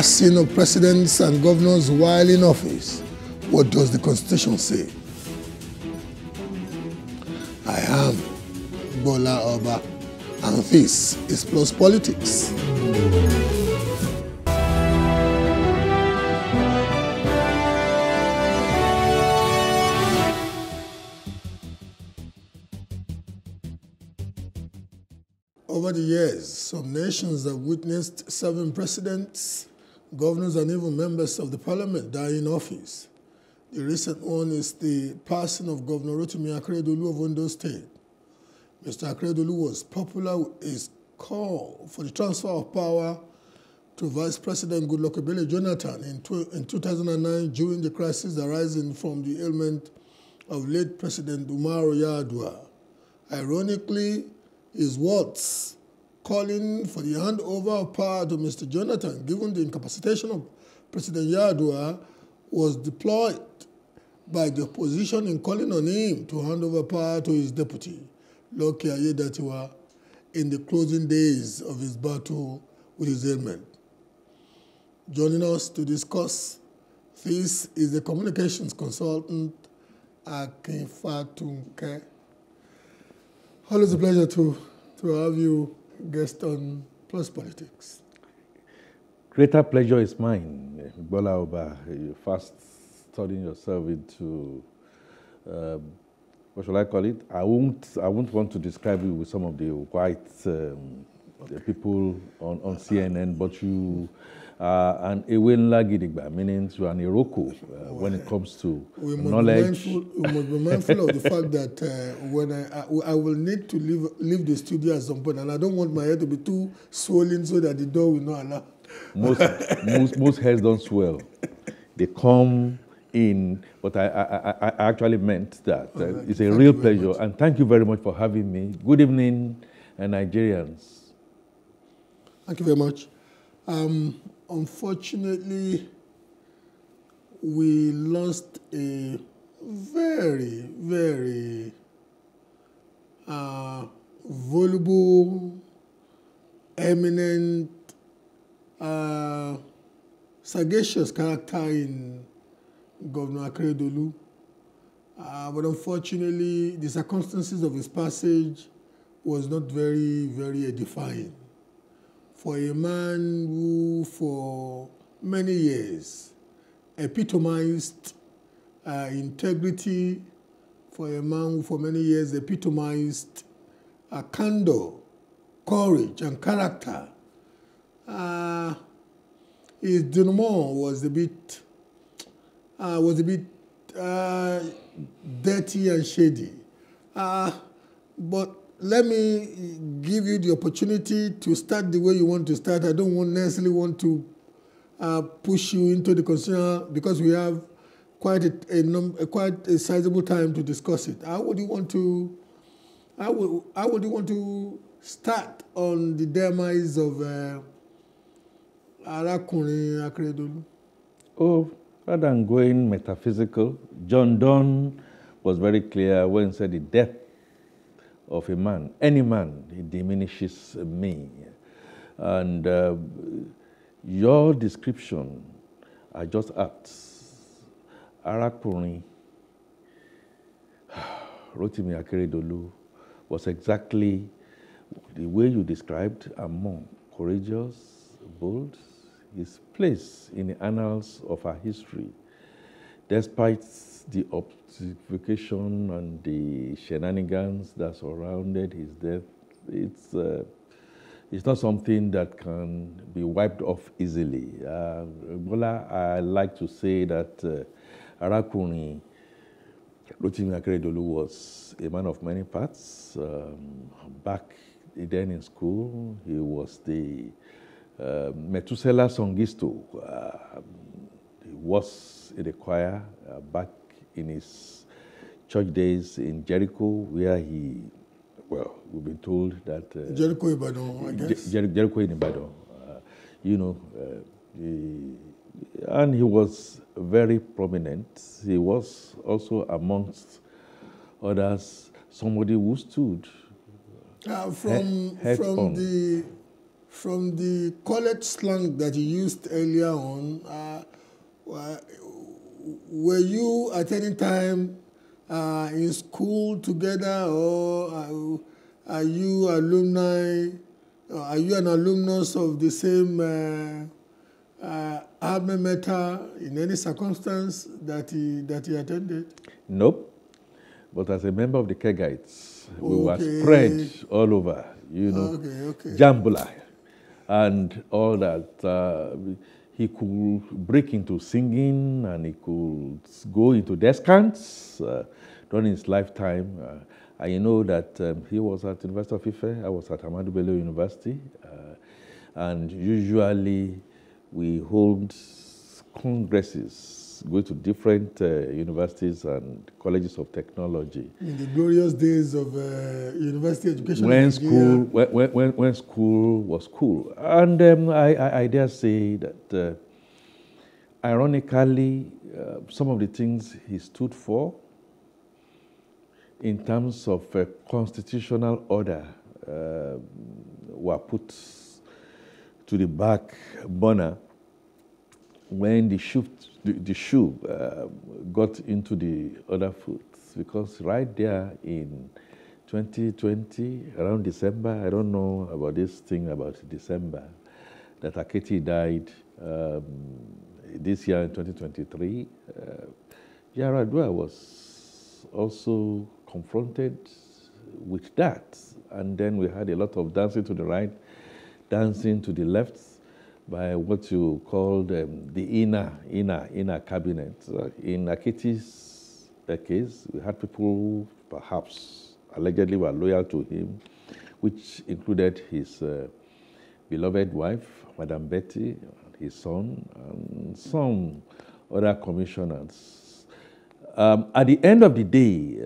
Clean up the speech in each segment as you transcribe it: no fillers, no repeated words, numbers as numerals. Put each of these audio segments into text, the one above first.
passing of presidents and governors while in office, what does the Constitution say? I am Gbola Oba, and this is PLUS Politics. Over the years, some nations have witnessed 7 presidents, governors, and even members of the parliament die in office. The recent one is the passing of Governor Rotimi Akeredolu of Ondo State. Mr. Akeredolu was popular with his call for the transfer of power to Vice President Goodluck Ebele Jonathan in 2009 during the crisis arising from the ailment of late President Umaru Yar'Adua. Ironically, his words calling for the handover of power to Mr. Jonathan, given the incapacitation of President Yar'Adua, was deployed by the opposition in calling on him to hand over power to his deputy, Loki Aiyedatiwa, in the closing days of his battle with his ailment. Joining us to discuss this is the communications consultant, Akin Fatunke. Always a pleasure to have you guest on PLUS Politics. Greater pleasure is mine, Gbola Oba. You first turning yourself into, what shall I call it? I won't want to describe you with some of the white the people on CNN, but you are an Ewenla Gidigba, meaning you are an Iroko when it comes to knowledge. We must be mindful of the fact that when I will need to leave the studio at some point, and I don't want my head to be too swollen so that the door will not allow. Most heads don't swell. They come in, but I actually meant that. It's a real pleasure, and thank you very much for having me. Good evening, Nigerians. Thank you very much. Unfortunately, we lost a very, very voluble, eminent, sagacious character in Governor Akeredolu, but unfortunately the circumstances of his passage was not very, very edifying for a man who for many years epitomized integrity, for a man who for many years epitomized candor, courage, and character. His denouement was a bit dirty and shady. But let me give you the opportunity to start the way you want to start. I don't necessarily want to push you into the consumer because we have quite a sizable time to discuss it. How would you want to start on the demise of Akeredolu? Oh, rather than going metaphysical, John Donne was very clear when he said the death of a man, any man, it diminishes me. And your description are just apt. Akeredolu, Rotimi Akeredolu, was exactly the way you described, and more courageous, bold, his place in the annals of our history, despite the obfuscation and the shenanigans that surrounded his death. It's not something that can be wiped off easily. Bola, I like to say that Akeredolu, Rotimi Akeredolu, was a man of many parts. Back then in school, he was the Metusela Songisto was in the choir back in his church days in Jericho, where he, well, we've been told that... Jericho in Ibadan, I guess. Jericho in Ibadan, you know. And he was very prominent. He was also amongst others, somebody who stood from the... from the college slang that you used earlier on, were you at any time in school together, or are you alumni? Are you an alumnus of the same alma mater in any circumstance that he attended? Nope. But as a member of the Kegites, we were spread all over, you know, Jambula and all that. He could break into singing, and he could go into descants during his lifetime. I know that he was at the University of Ife, I was at Ahmadu Bello University, and usually we hold congresses, go to different universities and colleges of technology. In the glorious days of university education. When school was cool. And I dare say that, ironically, some of the things he stood for, in terms of constitutional order, were put to the back burner when the shoe got into the other foot. Because right there in 2020, around December, I don't know about this thing about December, that Ekiti died this year in 2023. Yar'Adua was also confronted with that. And then we had a lot of dancing to the right, dancing to the left, by what you called the inner cabinet. In Ekiti's case, we had people who perhaps allegedly were loyal to him, which included his beloved wife, Madam Betty, his son, and some other commissioners. At the end of the day,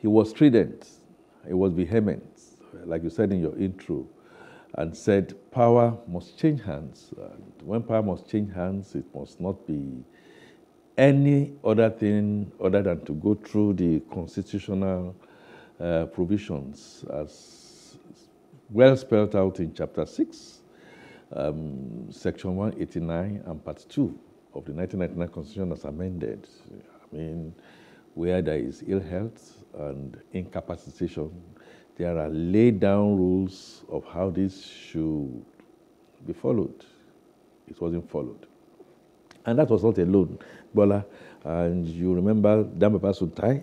he was strident, he was vehement, like you said in your intro, and said power must change hands. And when power must change hands, it must not be any other thing other than to go through the constitutional provisions as well spelled out in Chapter 6, Section 189 and Part 2 of the 1999 Constitution as amended. I mean, where there is ill health and incapacitation, there are laid down rules of how this should be followed. It wasn't followed. And that was not alone, Gbola. And you remember Danbaba Suntai?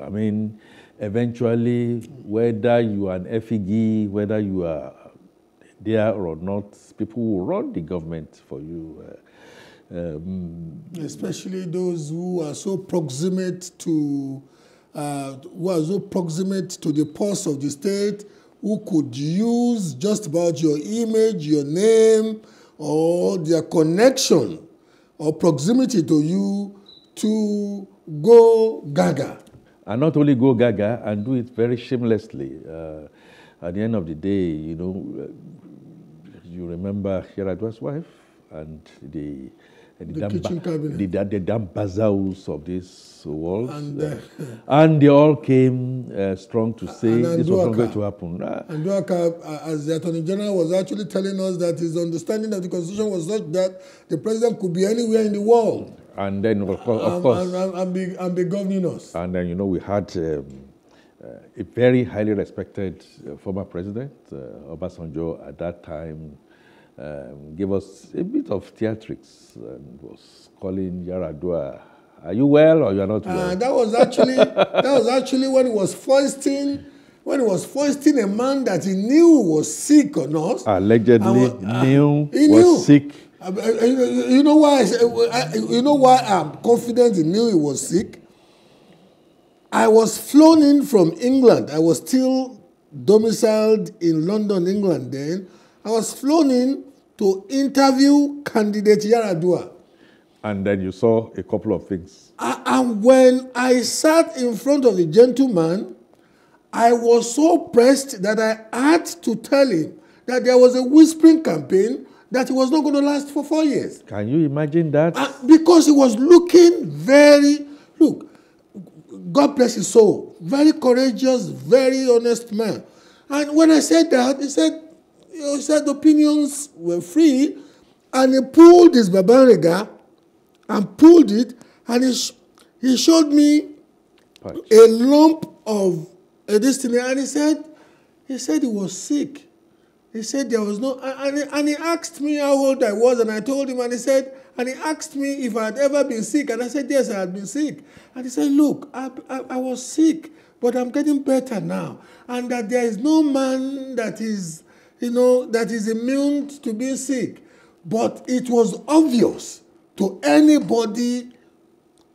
I mean, eventually, whether you are an FEG, whether you are there or not, people will run the government for you. Especially those who are so proximate to the pulse of the state, who could use just about your image, your name, or their connection or proximity to you to go gaga. And not only go gaga, and do it very shamelessly. At the end of the day, you know, you remember Yar'Adua's wife and the damn bazaars of this world. And, and they all came strong to say this was not going to happen. And Duaka, as the Attorney General, was actually telling us that his understanding of the Constitution was such that the President could be anywhere in the world. And then, of course. And be governing us. And then, you know, we had a very highly respected former President, Obasanjo, at that time. Gave us a bit of theatrics and was calling Yar'Adua, are you well or you are not well? That was actually when he was foisting a man that he knew was sick or not. Allegedly he was sick. You know why I'm confident he knew he was sick? I was flown in from England. I was still domiciled in London, England then. I was flown in to interview candidate Yar'Adua. And then you saw a couple of things. And when I sat in front of the gentleman, I was so pressed that I had to tell him that there was a whispering campaign that it was not going to last for 4 years. Can you imagine that? Because he was looking very, look, God bless his soul, very courageous, very honest man. And when I said that, he said, he said opinions were free, and he pulled his Babariga and pulled it, and he showed me a lump of this thing, and he said he was sick. He said there was no, and he asked me how old I was, and I told him, and he said, and he asked me if I had ever been sick, and I said, yes, I had been sick. And he said, look, I was sick, but I'm getting better now, and that there is no man that is, you know, that is immune to being sick. But it was obvious to anybody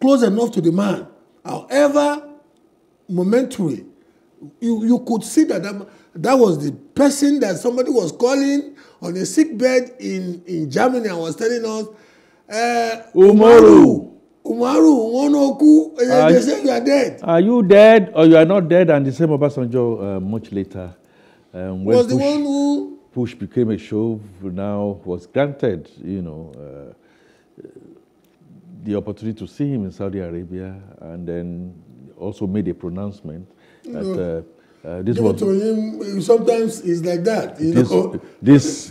close enough to the man, however momentary, you could see that was the person that somebody was calling on a sick bed in Germany and was telling us, Umaru, Onoku, they say you are dead. Are you dead or you are not dead? And the same Obasanjo, much later, was the one who... Push became a shove, now was granted, you know, the opportunity to see him in Saudi Arabia, and then also made a pronouncement that... this was, to him, sometimes it's like that. This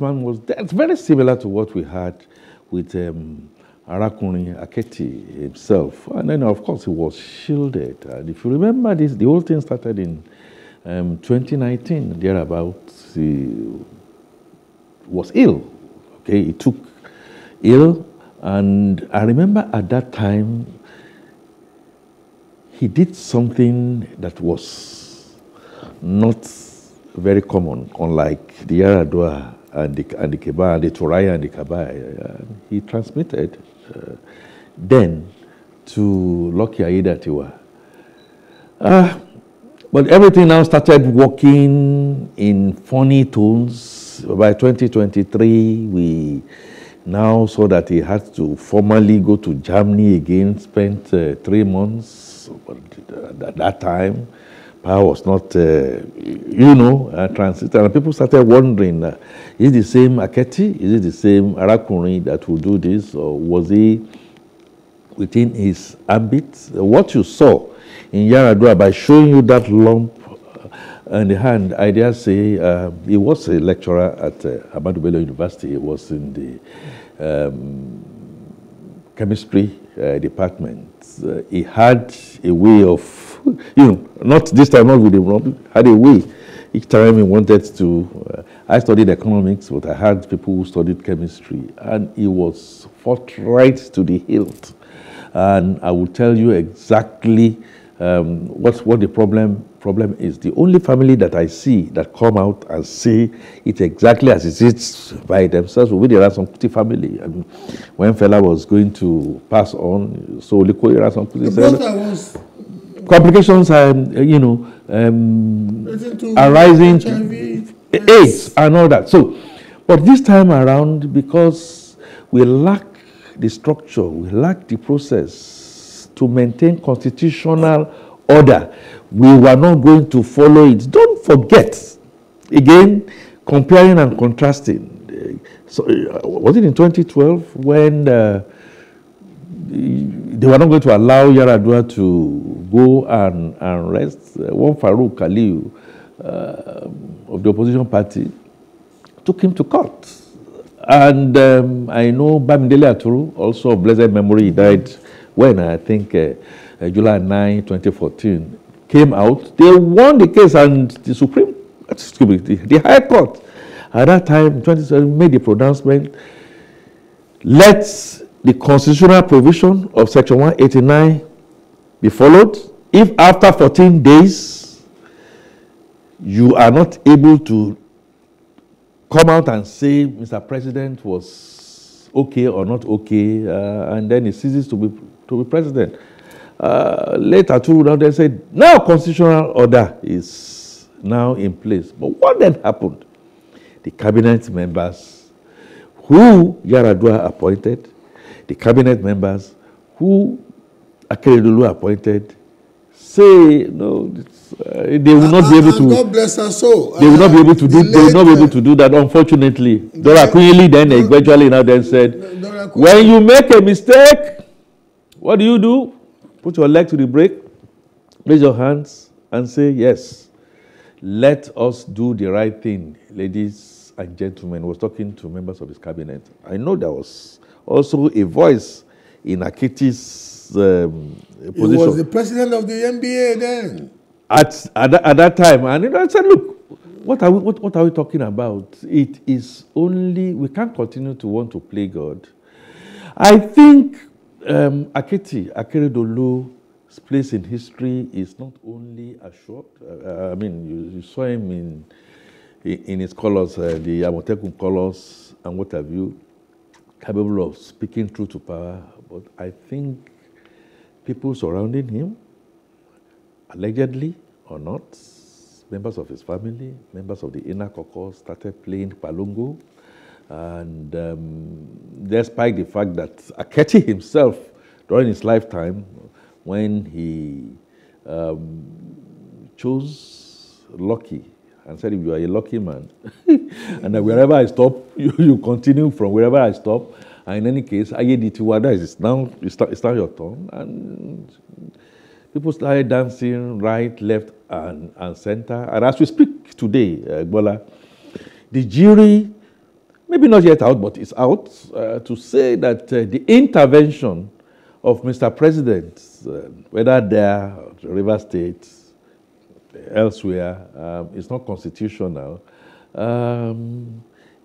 man was dead. It's very similar to what we had with Arakuni Aketi himself. And then, of course, he was shielded. And if you remember this, the whole thing started in 2019, thereabouts. He was ill. Okay, he took ill. And I remember at that time, he did something that was not very common, unlike the Yar'Adua and the Keba, and the Toraya and the Kaba. He transmitted then to Loki Aiyedatiwa. But everything now started working in funny tones. By 2023, we now saw that he had to formally go to Germany again, spent 3 months. At that time, power was not, you know, transited. And people started wondering, is it the same Aketi? Is it the same Arakuni that will do this? Or was he within his ambit? What you saw in Yar'Adua, by showing you that lump in the hand, I dare say, he was a lecturer at Ahmadu Bello University. He was in the chemistry department. He had a way of, you know, not this time, not with him, had a way. Each time he wanted to, I studied economics, but I had people who studied chemistry, and he was fought right to the hilt. And I will tell you exactly what the problem is. The only family that I see that come out and say it exactly as it is by themselves will be the Rasankuti family. I mean, when fella was going to pass on, so Likoli Rasankuti said, complications are, you know, arising, HIV, AIDS and all that. So, but this time around, because we lack the structure, we lack the process to maintain constitutional order, we were not going to follow it. Don't forget, again, comparing and contrasting. So, was it in 2012 when they were not going to allow Yar'Adua to go and rest? One Farouk Aliyu of the opposition party took him to court. And I know Bamidele Aturu, also of blessed memory, died when, I think, July 9, 2014. Came out, they won the case, and the Supreme, excuse me, the High Court at that time, 2017, made the pronouncement, let the constitutional provision of Section 189 be followed. If after 14 days you are not able to come out and say Mr. President was okay or not okay, and then he ceases to be president. Later, Aturu they said, now constitutional order is now in place. But what then happened? The cabinet members who Yar'Adua appointed, the cabinet members who Akeredolu appointed, say no, they will not be able to. God bless her soul. They will not be able to do. They will not be able to do that. Unfortunately, Dora Akunyili then eventually now then said, when you make a mistake, what do? Put your leg to the brake, raise your hands, and say, yes, let us do the right thing, ladies and gentlemen. I was talking to members of his cabinet. I know there was also a voice in Akiti's position. He was the president of the NBA then. At that time. And I said, look, what are we talking about? It is only, we can't continue to want to play God. I think Akeredolu's place in history is not only assured. I mean, you saw him in his colors, the Amotekun colors and what have you, capable of speaking truth to power. But I think people surrounding him, allegedly or not, members of his family, members of the inner caucus, started playing palongo. And despite the fact that Aketi himself, during his lifetime, when he chose Lucky and said, "You are a lucky man," and that wherever I stop, you continue from wherever I stop. And in any case, Aiyedatiwa is now, it's now your turn. And people started dancing right, left, and center. And as we speak today, Gbola, the jury, maybe not yet out, but it's out, to say that the intervention of Mr. President, whether there, Rivers State, elsewhere, is not constitutional,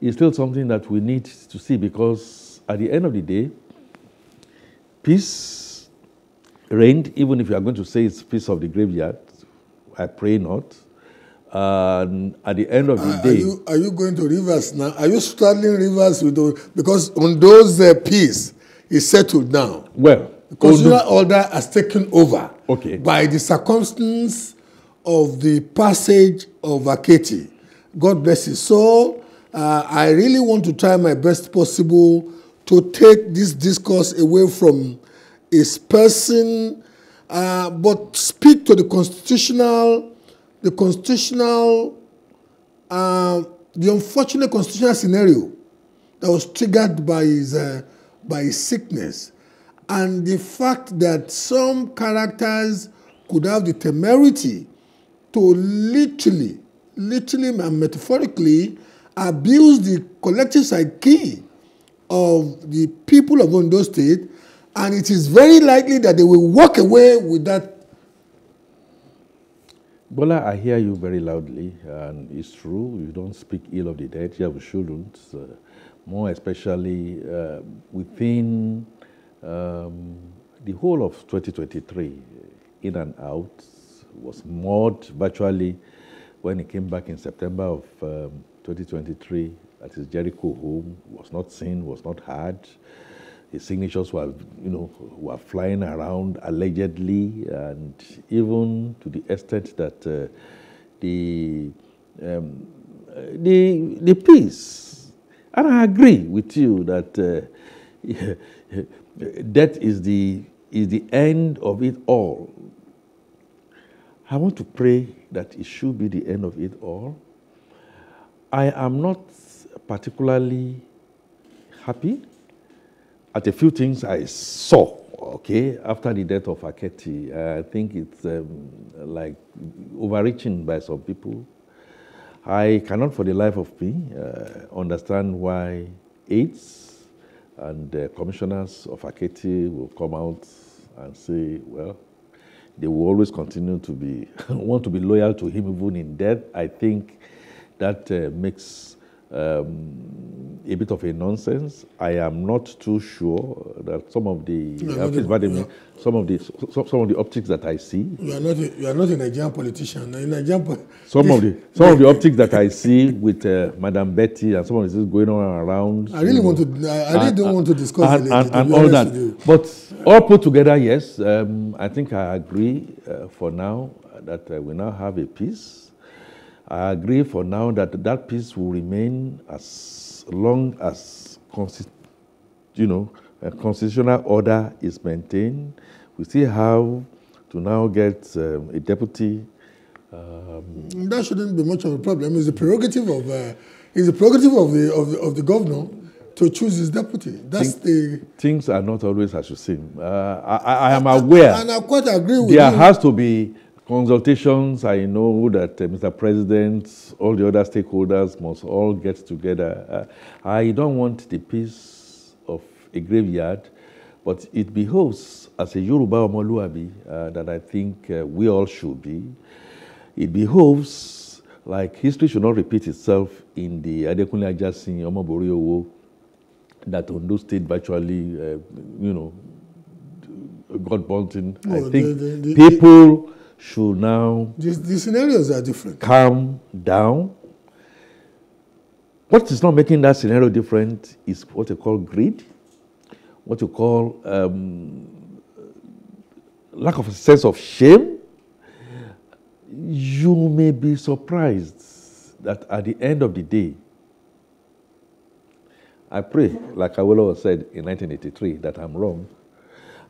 is still something that we need to see, because at the end of the day, peace reigned, even if you are going to say it's peace of the graveyard. I pray not. At the end of the day, are you going to Rivers now? Are you straddling Rivers with those? Because on those peace is settled now. Well, constitutional order has taken over. Okay. By the circumstance of the passage of Aketi, God bless his soul. I really want to try my best possible to take this discourse away from his person, but speak to the constitutional. The unfortunate constitutional scenario that was triggered by his sickness, and the fact that some characters could have the temerity to literally and metaphorically abuse the collective psyche of the people of Ondo State, and it is very likely that they will walk away with that. Bola, I hear you very loudly, and it's true, you don't speak ill of the dead. Yeah, we shouldn't, more especially within the whole of 2023, in and out, was moored virtually when he came back in September of 2023 at his Jericho home, was not seen, was not heard. His signatures were, you know, were flying around allegedly, and even to the extent that the peace. And I agree with you that that is the end of it all. I want to pray that it should be the end of it all. I am not particularly happy at a few things I saw, okay, after the death of Aketi. I think it's like overreaching by some people. I cannot for the life of me understand why aides and commissioners of Aketi will come out and say, well, they will always continue to be, want to be loyal to him even in death. I think that makes a bit of a nonsense. I am not too sure that some of the optics that I see. You are not a Nigerian politician. Some of the optics that I see with Madam Betty and some of this going on around. I really don't want to discuss it and all that. But all put together, yes, I think I agree for now that we now have a peace. I agree for now that that peace will remain as long as a constitutional order is maintained. We still have to now get a deputy. That shouldn't be much of a problem. It's the prerogative of the governor to choose his deputy. That's the things are not always as you seem. I am aware. And I quite agree with you. There has to be Consultations, I know that Mr. President, all the other stakeholders must all get together. I don't want the peace of a graveyard, but it behoves, as a Yoruba Omoluabi, that I think we all should be, it behoves, like history should not repeat itself in the Adekunle Ajasin, Omoboriowo, that Ondo State virtually, you know, God wanting. No, I think people should now. The scenarios are different. Calm down. What is not making that scenario different is what you call greed, what you call lack of a sense of shame. You may be surprised that at the end of the day, I pray, like Awolowo said in 1983, that I'm wrong.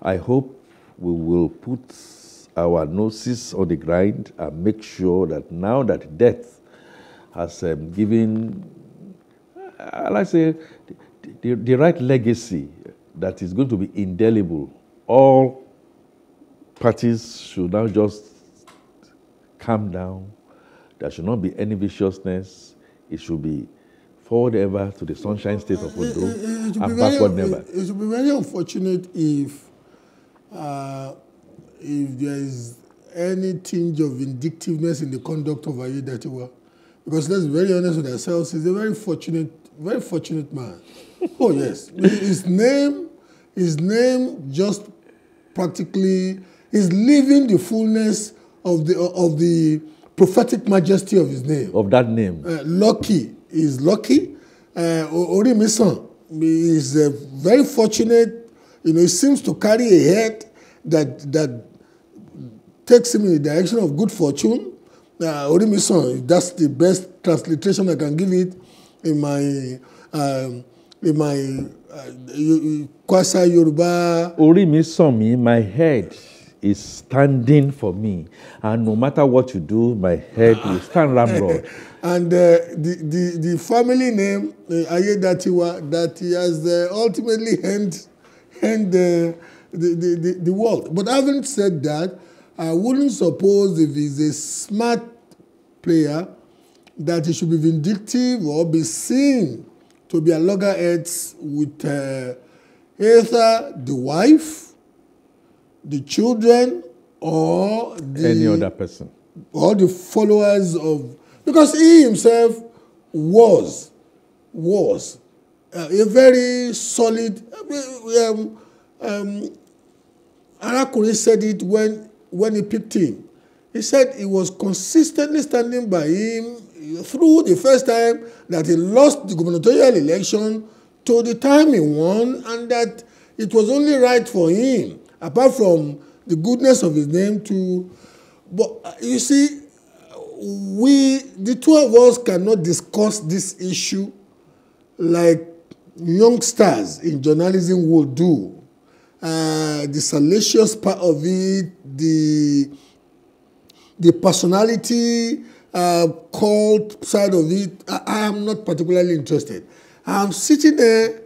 I hope we will put our noses on the grind and make sure that now that death has given, let's say, the right legacy that is going to be indelible, all parties should now just calm down. There should not be any viciousness. It should be forward ever to the sunshine state of Ondo and backward never. It would be very unfortunate if there is any tinge of vindictiveness in the conduct of Aiyedatiwa. Because let's be very honest with ourselves, he's a very fortunate man. Oh yes. His name just practically is living the fullness of the prophetic majesty of his name. Of that name. Loki is Lucky. Orimi San is very fortunate. You know, he seems to carry a head that takes him in the direction of good fortune. Orimi San, that's the best transliteration I can give it in my Kwasa Yoruba. Orimi San mi, my head is standing for me, and no matter what you do, my head will stand ramrod. And the family name Aiyedatiwa, that he has ultimately the world. But having said that, I wouldn't suppose if he's a smart player that he should be vindictive or be seen to be a loggerheads with either the wife, the children, or any other person, or the followers of, because he himself was a very solid. Arakuri said it when he picked him. He said he was consistently standing by him through the first time that he lost the gubernatorial election to the time he won, and that it was only right for him, apart from the goodness of his name, to. But you see, the two of us cannot discuss this issue like youngsters in journalism will do. The salacious part of it, the personality cult side of it, I am not particularly interested. I'm sitting there,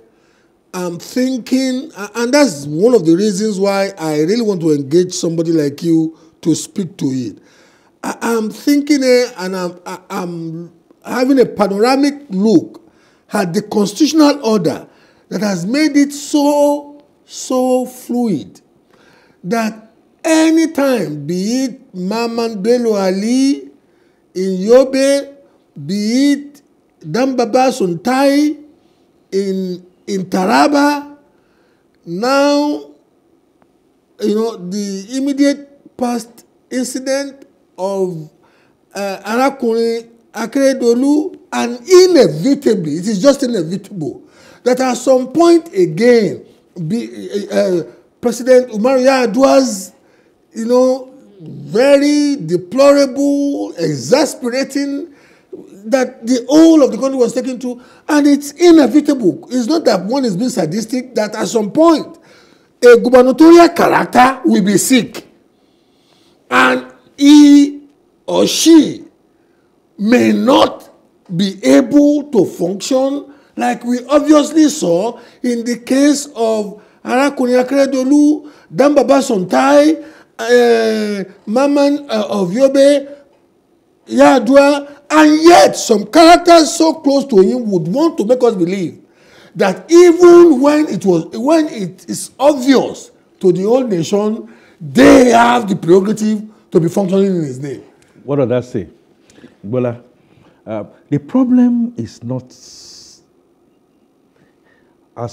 I'm thinking, and that's one of the reasons why I really want to engage somebody like you to speak to it. I'm thinking, and I'm having a panoramic look at the constitutional order that has made it so fluid that any time, be it Mamandelu Ali in Yobe, be it Danbaba Suntai in Taraba, now, you know, the immediate past incident of Rotimi Akeredolu, and inevitably, it is just inevitable, that at some point again, President Umaru Yar'Adua's, you know, very deplorable, exasperating, that the whole of the country was taken to, and it's inevitable. It's not that one is being sadistic, that at some point, a gubernatorial character will be sick, and he or she may not be able to function like we obviously saw in the case of Rotimi Akeredolu, Danbaba Suntai, Maman of Yobe, Yar'Adua, and yet some characters so close to him would want to make us believe that even when it is obvious to the whole nation, they have the prerogative to be functioning in his name. What does that say? Bola, the problem is not as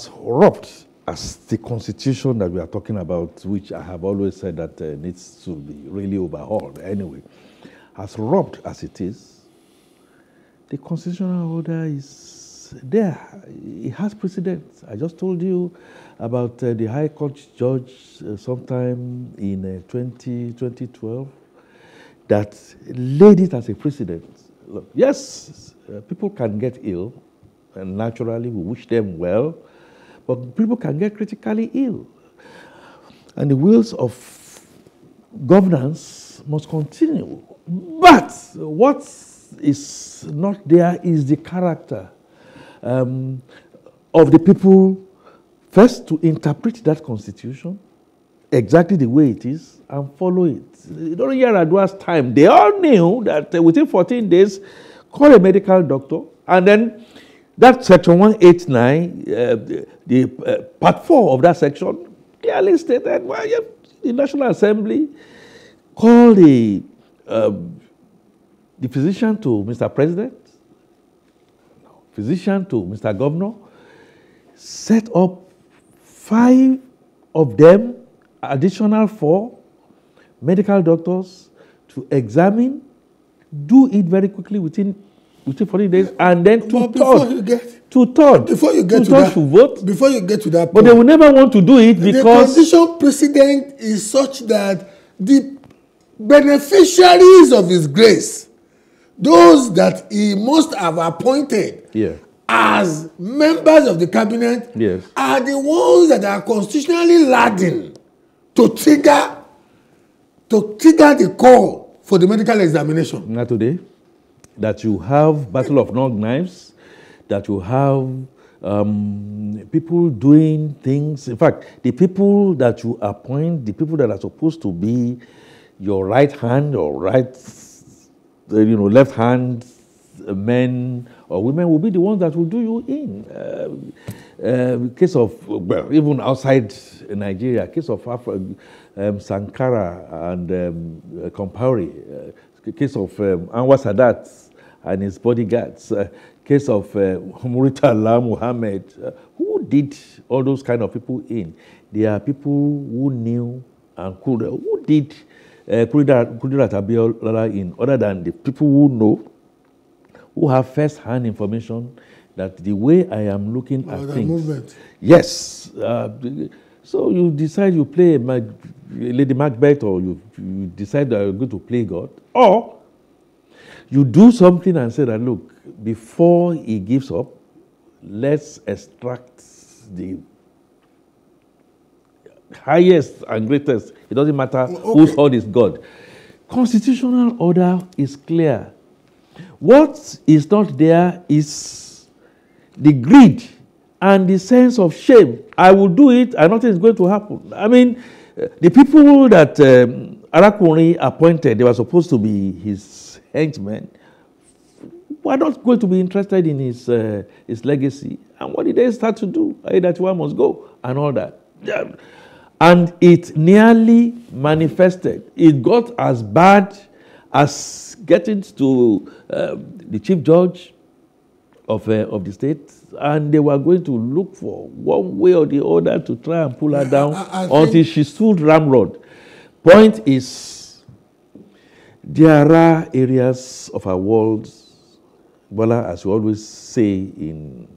corrupt as the constitution that we are talking about, which I have always said that needs to be really overhauled anyway. As corrupt as it is, the constitutional order is there. It has precedent. I just told you about the High Court judge sometime in 2012 that laid it as a precedent. Look, yes, people can get ill, and naturally we wish them well, but people can get critically ill. And the wheels of governance must continue. But what is not there is the character of the people, first to interpret that constitution exactly the way it is and follow it. During Yar'Adua's time, they all knew that within 14 days, call a medical doctor, and then that section 189, the part 4 of that section, clearly stated, well, yeah, the National Assembly called the physician to Mr. President, physician to Mr. Governor, set up 5 of them, additional 4 medical doctors to examine, do it very quickly within 40 days, and then before you get to that point. But they will never want to do it because the condition precedent is such that the beneficiaries of his grace, those that he must have appointed as members of the cabinet, are the ones that are constitutionally laden to trigger the call for the medical examination. Not today. That you have battle of long knives, that you have people doing things. In fact, the people that you appoint, the people that are supposed to be your right hand or left hand men or women will be the ones that will do you in. Case of, well, even outside Nigeria, case of Sankara and Compaore, case of Anwar Sadat and his bodyguards, case of Murtala Muhammad. Who did all those kind of people in? They are people who knew and could. Who did Kudirat Abiola in, other than the people who know, who have first-hand information that the way I am looking at things. Movement. Yes. So you decide you play Lady Macbeth, or you decide that you're going to play God, or you do something and say that, look, before he gives up, let's extract the highest and greatest. It doesn't matter whose God is God. Constitutional order is clear. What is not there is the greed and the sense of shame. I will do it and nothing is going to happen. I mean, the people that Arakunrin appointed, they were supposed to be his henchmen, were not going to be interested in his legacy. And what did they start to do? Aiyedatiwa must go and all that. And it nearly manifested. It got as bad as getting to the chief judge of the state, and they were going to look for one way or the other to try and pull her down until she stood ramrod. Point is, there are areas of our world, Bola, as you always say in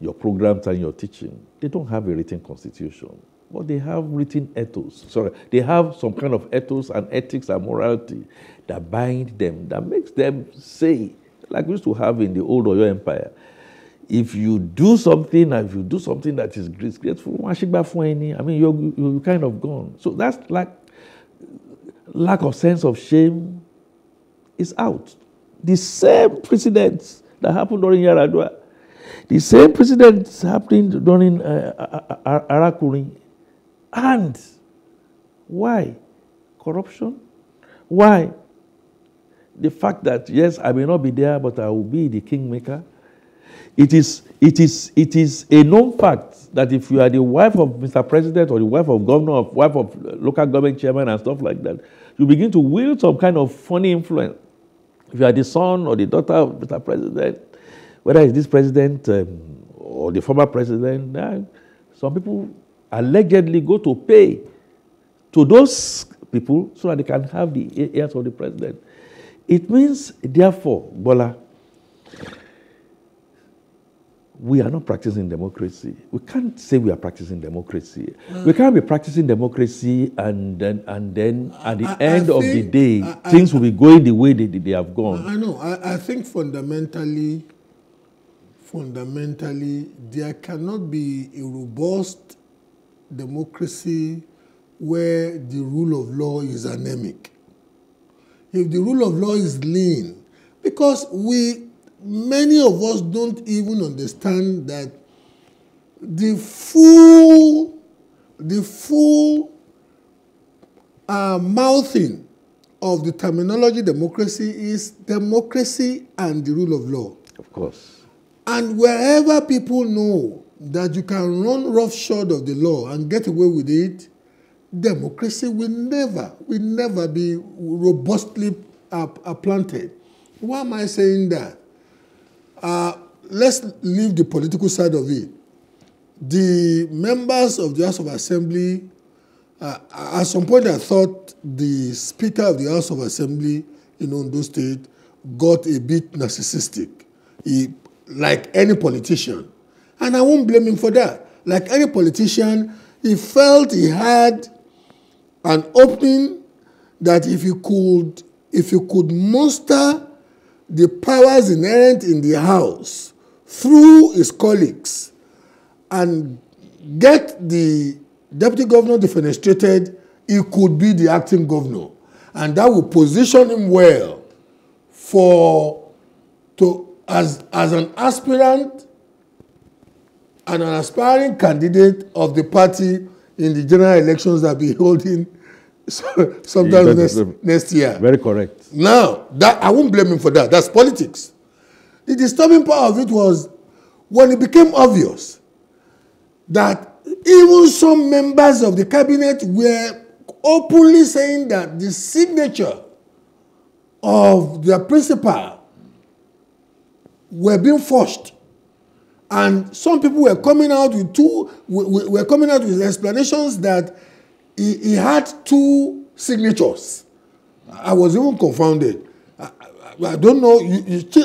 your programs and your teaching, they don't have a written constitution, but they have written ethos. Sorry, they have some kind of ethos and ethics and morality that bind them, that makes them say, like we used to have in the old Oyo Empire, if you do something, and if you do something that is disgraceful, I mean, you're kind of gone. So that's like lack of sense of shame is out. The same precedents that happened during Yar'Adua, the same precedents happening during Arakunrin. And why? corruption. Why? The fact that, yes, I may not be there, but I will be the kingmaker. It is a known fact that if you are the wife of Mr. President or the wife of governor or wife of local government chairman and stuff like that, you begin to wield some kind of funny influence. If you are the son or the daughter of Mr. President, whether it's this president or the former president, some people allegedly go to pay to those people so that they can have the heirs of the president. It means, therefore, Bola, we are not practicing democracy. We can't say we are practicing democracy. We can't be practicing democracy and then at the end of the day, things will be going the way they have gone. I know. I think fundamentally, there cannot be a robust democracy where the rule of law is anemic. If the rule of law is lean, because many of us don't even understand that the full mouthing of the terminology democracy is democracy and the rule of law. Of course. And wherever people know that you can run roughshod of the law and get away with it, democracy will never be robustly planted. Why am I saying that? Let's leave the political side of it. The members of the House of Assembly, at some point I thought the Speaker of the House of Assembly in Ondo State got a bit narcissistic, like any politician. And I won't blame him for that. Like any politician, he felt he had an opening that if he could muster the powers inherent in the House through his colleagues and get the deputy governor defenestrated, he could be the acting governor. And that would position him well as an aspirant and an aspiring candidate of the party in the general elections that be holding sometime next year. Very correct. Now, I won't blame him for that. That's politics. The disturbing part of it was when it became obvious that even some members of the cabinet were openly saying that the signature of their principal were being forged. And some people were coming out with explanations that he had two signatures. I was even confounded. I don't know.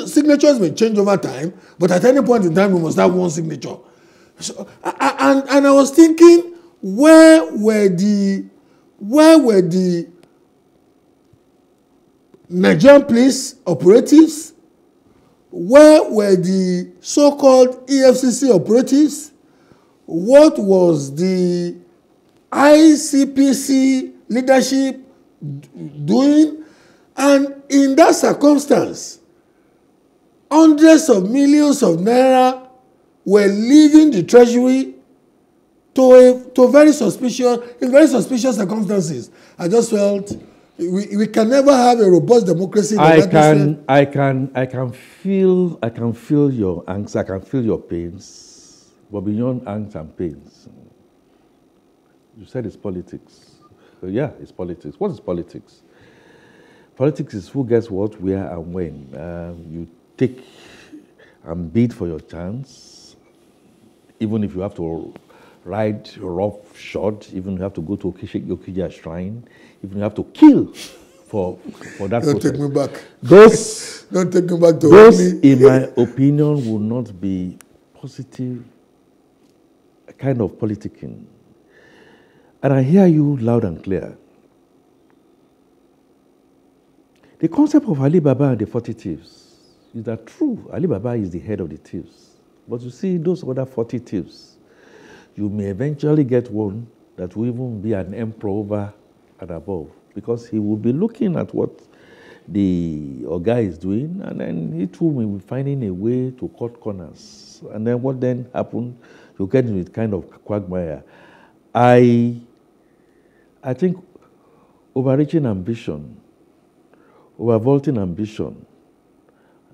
Signatures may change over time, but at any point in time, we must have one signature. So, and I was thinking, where were the Nigerian police operatives? Where were the so-called EFCC operatives? What was the ICPC leadership doing? And in that circumstance, hundreds of millions of naira were leaving the treasury to very suspicious circumstances. I just felt we can never have a robust democracy. I can feel your angst. I can feel your pains, but beyond angst and pains. You said it's politics. So yeah, it's politics. What is politics? Politics is who gets what, where, and when. You take and bid for your chance, even if you have to ride rough shod, even if you have to go to Okija shrine, even if you have to kill for that. Don't process. Take me back. Those, don't take me back to those, in my opinion, will not be positive kind of politicking. And I hear you loud and clear. The concept of Alibaba and the 40 thieves is that true, Alibaba is the head of the thieves. But you see, those other 40 thieves, you may eventually get one that will even be an emperor over and above, because he will be looking at what the Oga is doing, and then he too may be finding a way to cut corners. And then what then happened, you get into this kind of quagmire. I think overreaching ambition, overvaulting ambition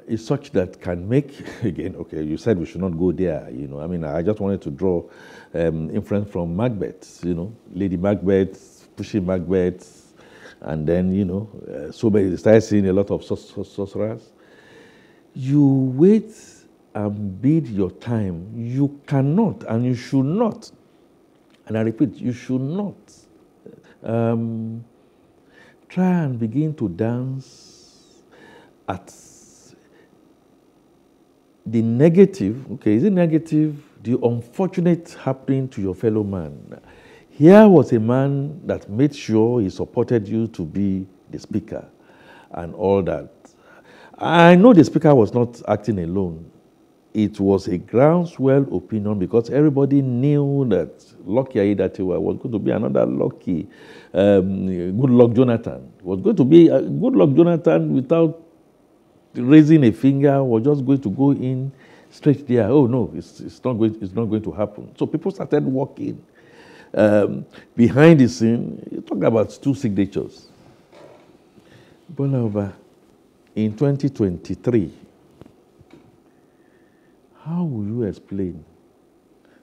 is such that can make, again, okay, you said we should not go there, you know. I mean, I just wanted to draw inference from Macbeth, you know, Lady Macbeth, pushing Macbeth, and then, you know, so they started seeing a lot of sorcerers. You wait and bid your time. You cannot and you should not, and I repeat, you should not try and begin to dance at the negative, okay, is it negative? The unfortunate happening to your fellow man. Here was a man that made sure he supported you to be the speaker and all that. I know the speaker was not acting alone. It was a groundswell opinion because everybody knew that Loki Aiyedatiwa was going to be another Loki, Goodluck Jonathan. Was going to be a Goodluck Jonathan without raising a finger, was just going to go in straight there. Oh no, it's not going to happen. So people started walking behind the scene. You talk about two signatures. Gbola Oba, in 2023. How will you explain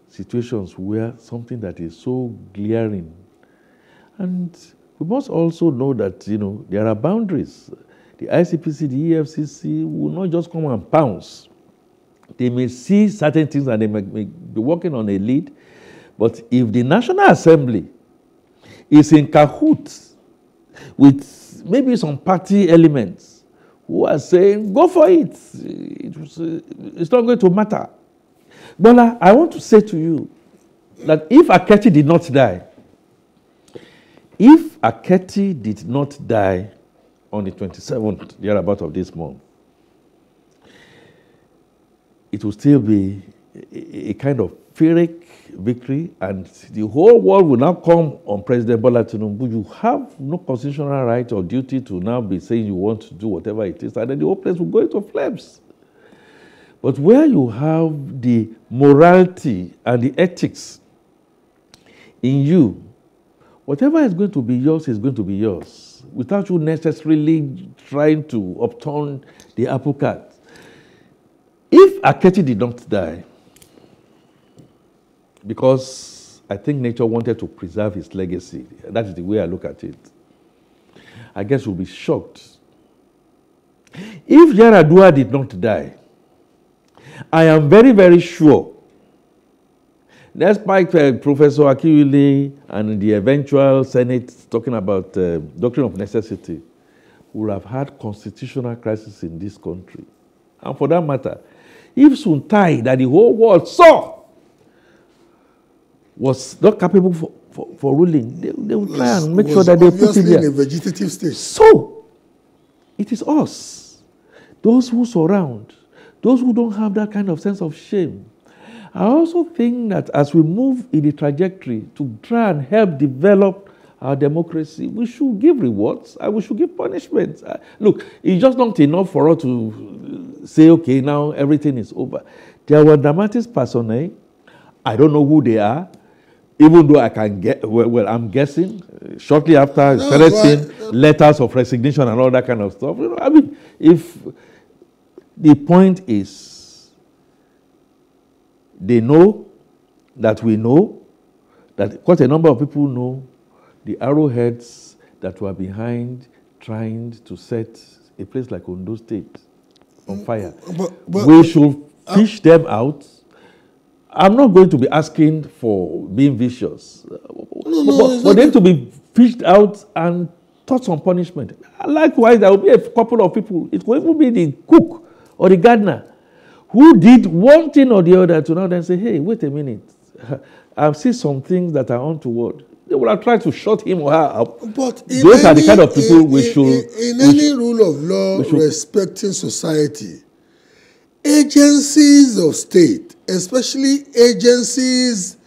situations where something that is so glaring? And we must also know that, you know, there are boundaries. The ICPC, the EFCC will not just come and pounce. They may see certain things and they may be working on a lead. But if the National Assembly is in cahoots with maybe some party elements, who are saying, go for it. It's not going to matter. Gbola, I want to say to you that if Aketi did not die, on the 27th, thereabout of this month, it will still be a kind of pyrrhic victory, and the whole world will now come on President Bola Tinubu. You have no constitutional right or duty to now be saying you want to do whatever it is, and then the whole place will go into flames. But where you have the morality and the ethics in you, whatever is going to be yours is going to be yours, without you necessarily trying to upturn the apple cart. If Aketi did not die, because I think nature wanted to preserve his legacy. That is the way I look at it. I guess we'll be shocked. If Yar'Adua did not die, I am very, very sure, despite Professor Akiwili and the eventual Senate talking about the doctrine of necessity, we would have had constitutional crisis in this country. And for that matter, if Suntai, that the whole world saw, was not capable for ruling, they would try and make sure that they put it there. In a vegetative state. So, it is us, those who surround, those who don't have that kind of sense of shame. I also think that as we move in the trajectory to try and help develop our democracy, we should give rewards and we should give punishments. Look, it's just not enough for us to say, okay, now everything is over. There were dramatis personae. I don't know who they are. Even though I can get, well, I'm guessing, shortly after I started seeing letters of resignation and all that kind of stuff. You know, I mean, if the point is, they know that we know that quite a number of people know the arrowheads that were behind trying to set a place like Ondo State on fire. But, we should fish them out. I'm not going to be asking for being vicious. No, for them to be fished out and taught some punishment. Likewise, there will be a couple of people. It will even be the cook or the gardener who did one thing or the other to now then say, hey, wait a minute. I've seen some things that are untoward. They will have tried to shut him or her up. But those are the kind of people we should, in any rule of law respecting society, agencies of state, especially agencies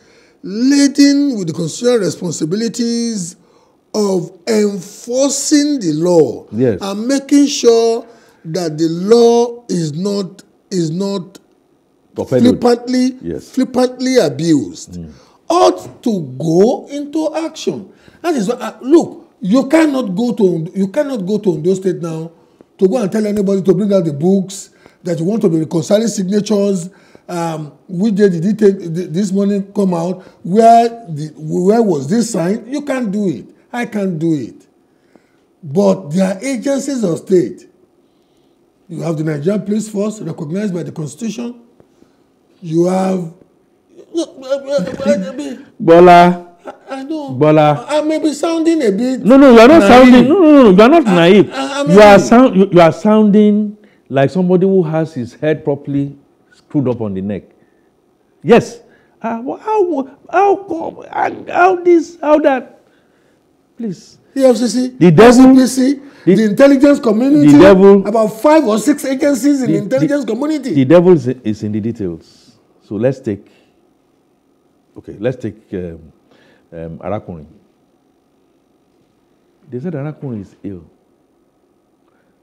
laden with the constitutional responsibilities of enforcing the law, yes, and making sure that the law is not flippantly, yes, flippantly abused, ought to go into action. That is, look, You cannot go to Ondo State now to go and tell anybody to bring out the books that you want to be reconciling signatures. Which day did it take this morning come out? Where was this signed? You can't do it. I can't do it. But there are agencies of state. You have the Nigerian Police Force recognized by the Constitution. You have. Bola. I may be sounding a bit. No, you are not naive. Sounding. No, you are not naive. You are sounding like somebody who has his head properly screwed up on the neck. Yes. How that? Please. The FCC, the CPC, the intelligence community. The devil. About 5 or 6 agencies in the intelligence community. The devil is in the details. So let's take. Okay, let's take. Arakunrin. They said Arakunrin is ill.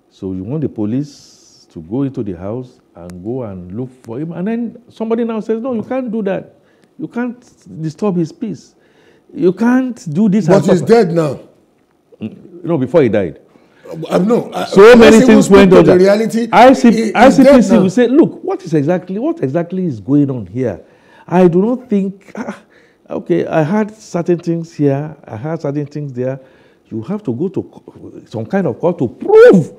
So you want the police to go into the house and go and look for him. And then somebody now says, no, you can't do that. You can't disturb his peace. You can't do this. But he's dead now. No, before he died. So many things went on. ICPC will say, look, what exactly is going on here? I do not think... Okay, I had certain things here, I had certain things there. You have to go to some kind of court to prove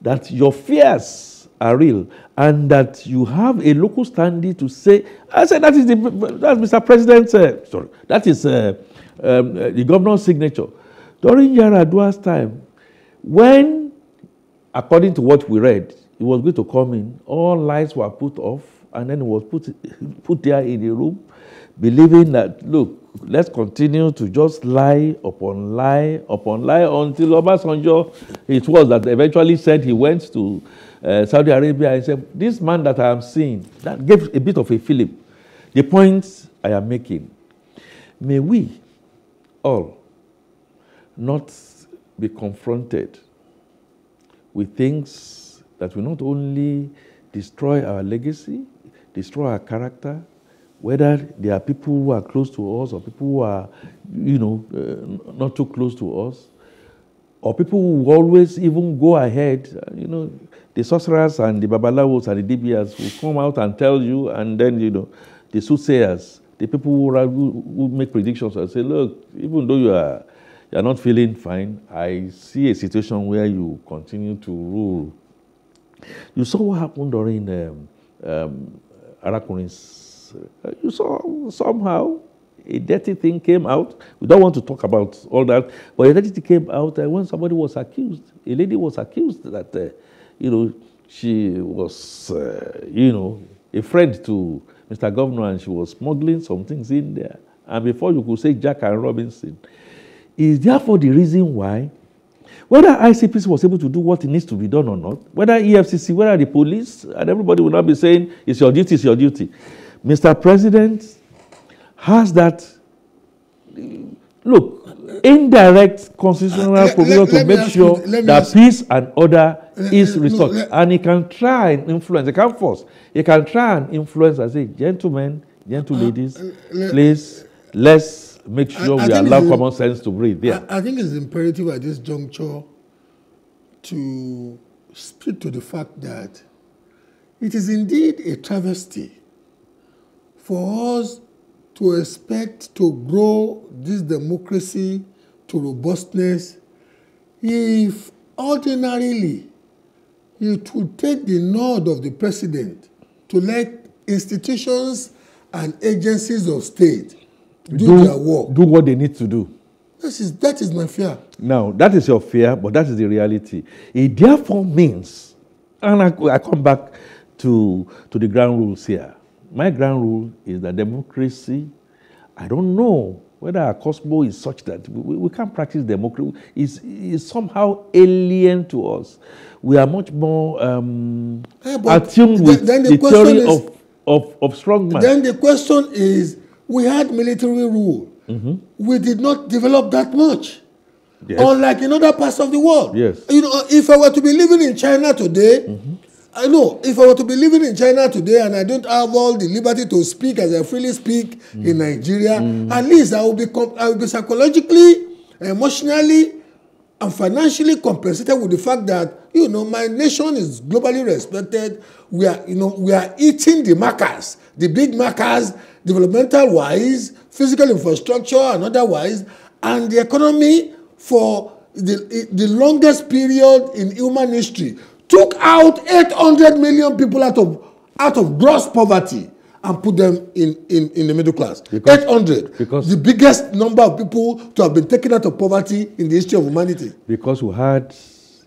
that your fears are real and that you have a local standing to say, I said that's Mr. President's, sorry, that is the governor's signature. During Yar'Adua's time, when, according to what we read, he was going to come in, all lights were put off and then it was put there in the room, believing that, look, let's continue to just lie upon lie until Obasanjo, it was that eventually said he went to Saudi Arabia and said, this man that I am seeing, that gave a bit of a fillip. The point I am making, may we all not be confronted with things that will not only destroy our legacy, destroy our character, whether there are people who are close to us or people who are, not too close to us, or people who always even go ahead, the sorcerers and the babalawos and the DBS will come out and tell you, and then, the soothsayers, the people who make predictions and say, look, even though you are not feeling fine, I see a situation where you continue to rule. You saw what happened during Arakunrin's. You saw somehow a dirty thing came out. We don't want to talk about all that, but a dirty thing came out when somebody was accused. A lady was accused that, she was, a friend to Mr. Governor, and she was smuggling some things in there. And before you could say Jack and Robinson, is therefore the reason why, whether ICPC was able to do what it needs to be done or not, whether EFCC, whether the police, and everybody will not be saying, it's your duty, it's your duty. Mr. President has that, look, indirect constitutional provision to make sure that peace and order is restored. And he can try and influence. He can't force. He can try and influence and say, gentlemen, gentle ladies, please, let's make sure we allow common sense to breathe. Yeah. I think it's imperative at this juncture to speak to the fact that it is indeed a travesty for us to expect to grow this democracy to robustness, if ordinarily it would take the nod of the president to let institutions and agencies of state do their work. Do what they need to do. That is my fear. Now, that is your fear, but that is the reality. It therefore means, and I come back to the ground rules here. My ground rule is that democracy, I don't know whether our cosmo is such that we can't practice democracy. It's somehow alien to us. We are much more attuned with the theory of strong man. Then the question is, we had military rule. Mm-hmm. We did not develop that much. Yes. Unlike in other parts of the world. Yes. If I were to be living in China today, mm-hmm. I know, if I were to be living in China today and I don't have all the liberty to speak as I freely speak in Nigeria, at least I will be psychologically, emotionally, I'm financially compensated with the fact that, you know, my nation is globally respected. We are, you know, we are eating the markers, the big markers, developmental-wise, physical infrastructure and otherwise, and the economy for the longest period in human history took out 800 million people out of gross poverty and put them in the middle class. Because, 800. Because the biggest number of people to have been taken out of poverty in the history of humanity. Because we had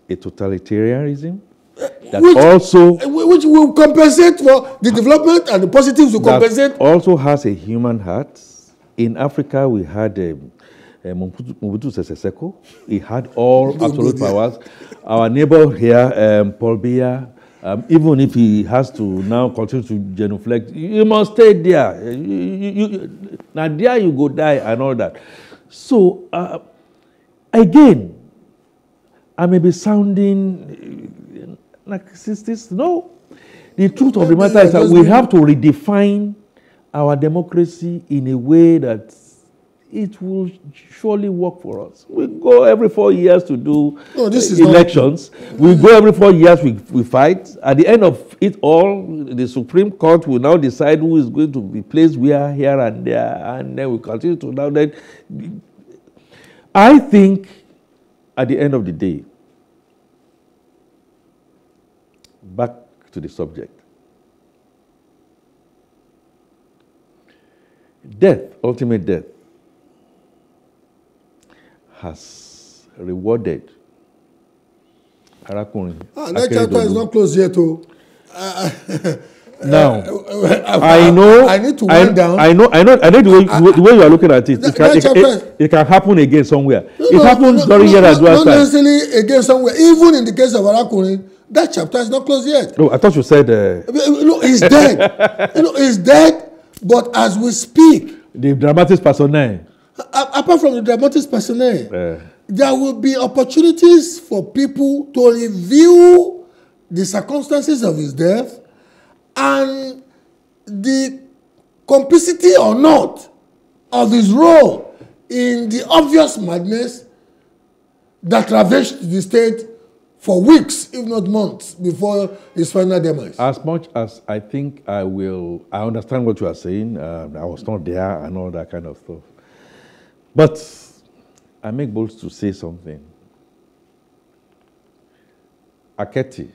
a totalitarianism that which will compensate for the development and the positives will compensate. Also has a human heart. In Africa, we had Mobutu Sese Seko. He had all absolute powers. Our neighbor here, Paul Bia, even if he has to now continue to genuflect, you must stay there. Now there you go die and all that. So, again, I may be sounding narcissistic. No. The truth of the matter is that we have to redefine our democracy in a way that it will surely work for us. We go every 4 years to do elections. We go every 4 years, we fight. At the end of it all, the Supreme Court will now decide who is going to be placed where, here and there, and then we continue to now that. I think at the end of the day, back to the subject. Death, ultimate death, has rewarded Arakuni. That chapter is not closed yet. Now, I know. I need to wind down. I know the way you are looking at it. It can happen again somewhere. It happens during here as well. Not necessarily again somewhere. Even in the case of Arakuni, that chapter is not closed yet. No, I thought you said. No, it's dead. You know, it's dead. But as we speak, the dramatis personae. Apart from the dramatis personae, there will be opportunities for people to review the circumstances of his death and the complicity or not of his role in the obvious madness that ravaged the state for weeks, if not months, before his final demise. As much as I think I understand what you are saying, I was not there and all that kind of stuff. But I make bold to say something. Aketi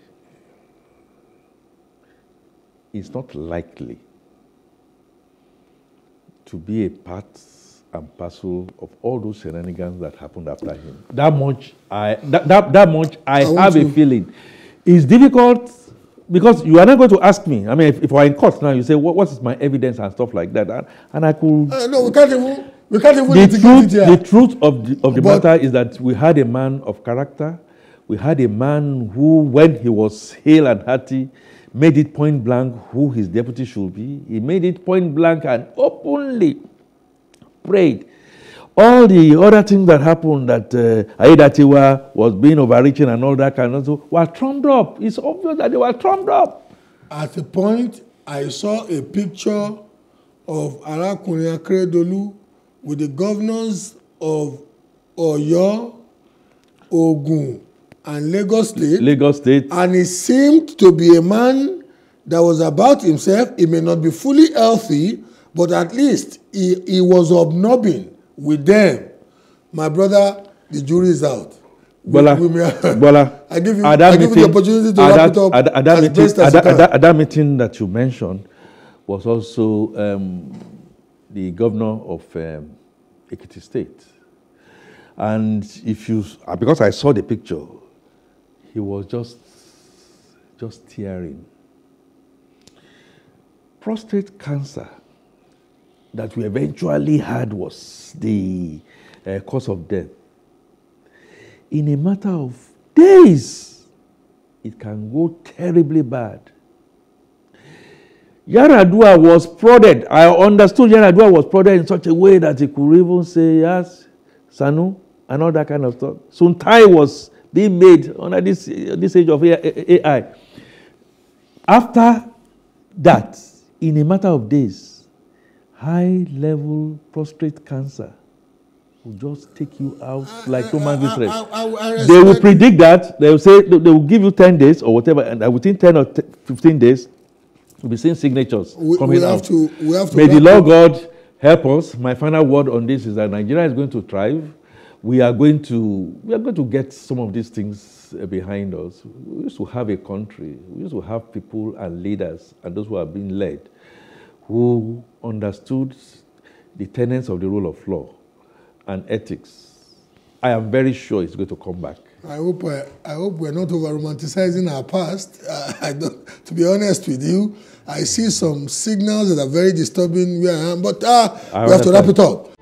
is not likely to be a part and parcel of all those shenanigans that happened after him. That much I have a feeling. It's difficult because you are not going to ask me. I mean, if I are in court now, you say, what is my evidence and stuff like that? And I could... no, we can't even... The truth of the matter is that we had a man of character. We had a man who, when he was hale and hearty, made it point blank who his deputy should be. He made it point blank and openly prayed. All the other things that happened, that Aiyedatiwa was being overreaching and all that kind of stuff, were trumped up. It's obvious that they were trumped up. At a point, I saw a picture of Rotimi Akeredolu with the governors of Oyo, Ogun, and Lagos State. Lagos State. And he seemed to be a man that was about himself. He may not be fully healthy, but at least he was obnobbing with them. My brother, the jury is out. Bola, I give you the opportunity to wrap it up. At that meeting that you mentioned was also... the governor of Ekiti State. And if you, because I saw the picture, he was just tearing. Prostate cancer that we eventually had was the cause of death. In a matter of days, it can go terribly bad. Yar'Adua was prodded. I understood Yar'Adua was prodded in such a way that he could even say yes, Sanu, and all that kind of stuff. Suntai was being made under this age of AI. After that, in a matter of days, high-level prostate cancer will just take you out like human distress. They will predict that. They will say, they will give you 10 days or whatever, and within 10 or 15 days, we'll be seeing signatures coming out. We have to May the Lord God help us. My final word on this is that Nigeria is going to thrive. We are going to get some of these things behind us. We used to have a country. We used to have people and leaders and those who are being led who understood the tenets of the rule of law and ethics. I am very sure it's going to come back. I hope we're not over-romanticizing our past. To be honest with you, I see some signals that are very disturbing where I am, but we have to wrap it up.